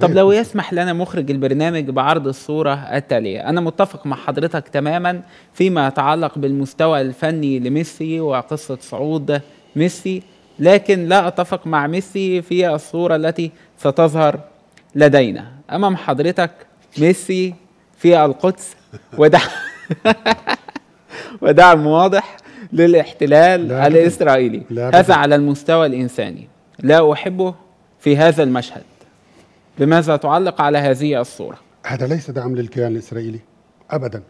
طب لو يسمح لنا مخرج البرنامج بعرض الصورة التالية. أنا متفق مع حضرتك تماما فيما يتعلق بالمستوى الفني لميسي وقصة صعود ميسي، لكن لا أتفق مع ميسي في الصورة التي ستظهر لدينا. أمام حضرتك ميسي في القدس ودعم واضح للاحتلال الإسرائيلي، هذا على المستوى الإنساني لا أحبه في هذا المشهد. لماذا تعلق على هذه الصورة؟ هذا ليس دعم للكيان الإسرائيلي أبدا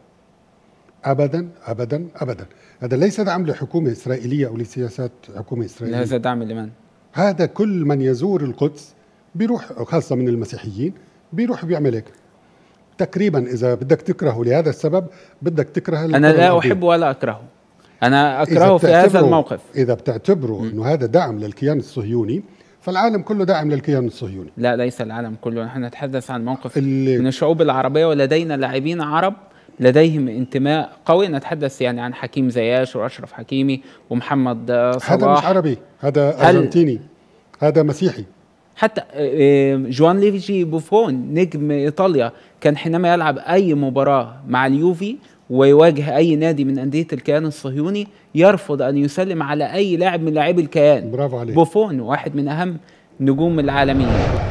أبدا أبدا أبدا. هذا ليس دعم لحكومة إسرائيلية أو لسياسات حكومة إسرائيلية. هذا دعم لمن؟ هذا كل من يزور القدس بيروح، خاصة من المسيحيين، بيروح بيعمل هيك تقريبا. إذا بدك تكرهه لهذا السبب بدك تكره. أنا لا أحبه ولا أكرهه، أنا أكرهه في هذا الموقف. إذا بتعتبره أنه هذا دعم للكيان الصهيوني، فالعالم كله داعم للكيان الصهيوني. لا، ليس العالم كله، نحن نتحدث عن موقف من الشعوب العربية، ولدينا لاعبين عرب لديهم انتماء قوي. نتحدث يعني عن حكيم زياش وأشرف حكيمي ومحمد صلاح. هذا مش عربي، هذا أرجنتيني، هذا مسيحي. حتى جوانليفيجي بوفون نجم إيطاليا كان حينما يلعب أي مباراة مع اليوفي ويواجه أي نادي من أندية الكيان الصهيوني يرفض أن يسلم على أي لاعب من لاعبي الكيان. برافو عليك. بوفون واحد من أهم نجوم العالمين.